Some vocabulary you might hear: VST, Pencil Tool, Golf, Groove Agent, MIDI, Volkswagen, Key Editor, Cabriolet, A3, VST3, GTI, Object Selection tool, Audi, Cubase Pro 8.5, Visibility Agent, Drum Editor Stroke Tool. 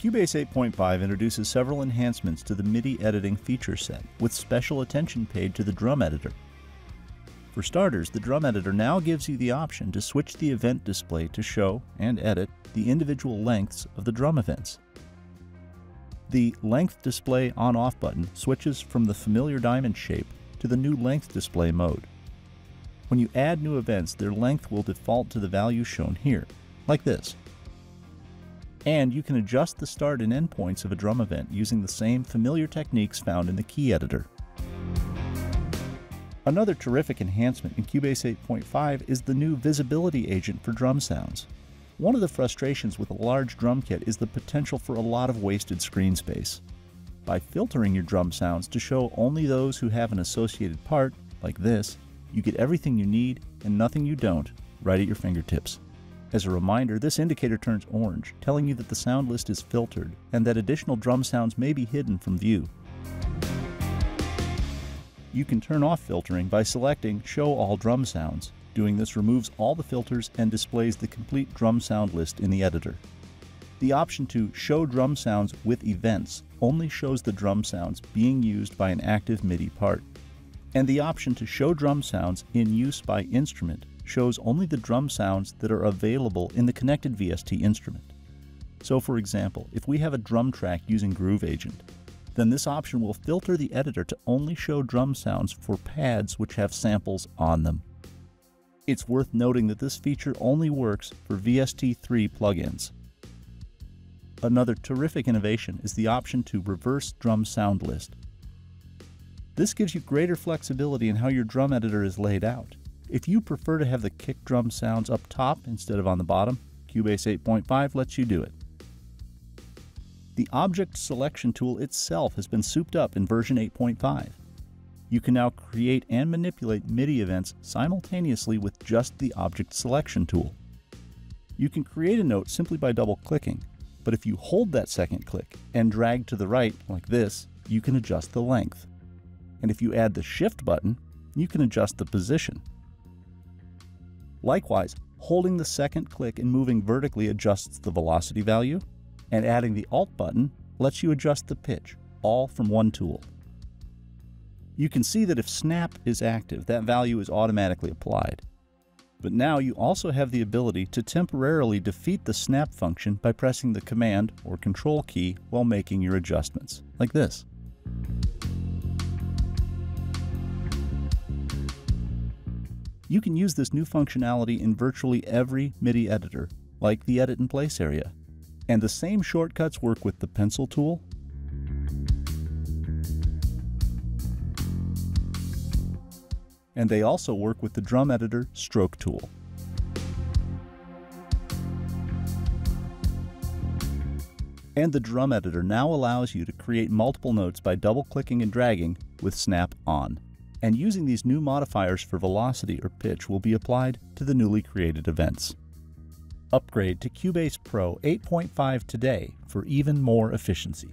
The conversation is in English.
Cubase 8.5 introduces several enhancements to the MIDI editing feature set, with special attention paid to the drum editor. For starters, the drum editor now gives you the option to switch the event display to show and edit the individual lengths of the drum events. The Length Display On-Off button switches from the familiar diamond shape to the new Length Display mode. When you add new events, their length will default to the value shown here, like this. And you can adjust the start and end points of a drum event using the same familiar techniques found in the Key Editor. Another terrific enhancement in Cubase 8.5 is the new Visibility Agent for drum sounds. One of the frustrations with a large drum kit is the potential for a lot of wasted screen space. By filtering your drum sounds to show only those who have an associated part, like this, you get everything you need and nothing you don't right at your fingertips. As a reminder, this indicator turns orange, telling you that the sound list is filtered and that additional drum sounds may be hidden from view. You can turn off filtering by selecting Show All Drum Sounds. Doing this removes all the filters and displays the complete drum sound list in the editor. The option to Show Drum Sounds with Events only shows the drum sounds being used by an active MIDI part. And the option to Show Drum Sounds in Use by Instrument shows only the drum sounds that are available in the connected VST instrument. So for example, if we have a drum track using Groove Agent, then this option will filter the editor to only show drum sounds for pads which have samples on them. It's worth noting that this feature only works for VST3 plugins. Another terrific innovation is the option to reverse drum sound list. This gives you greater flexibility in how your drum editor is laid out. If you prefer to have the kick drum sounds up top instead of on the bottom, Cubase 8.5 lets you do it. The Object Selection tool itself has been souped up in version 8.5. You can now create and manipulate MIDI events simultaneously with just the Object Selection tool. You can create a note simply by double-clicking, but if you hold that second click and drag to the right, like this, you can adjust the length. And if you add the Shift button, you can adjust the position. Likewise, holding the second click and moving vertically adjusts the velocity value, and adding the Alt button lets you adjust the pitch, all from one tool. You can see that if Snap is active, that value is automatically applied. But now you also have the ability to temporarily defeat the Snap function by pressing the Command or Control key while making your adjustments, like this. You can use this new functionality in virtually every MIDI editor, like the Edit and Place area. And the same shortcuts work with the Pencil Tool, and they also work with the Drum Editor Stroke Tool. And the Drum Editor now allows you to create multiple notes by double-clicking and dragging with Snap on. And using these new modifiers for velocity or pitch will be applied to the newly created events. Upgrade to Cubase Pro 8.5 today for even more efficiency.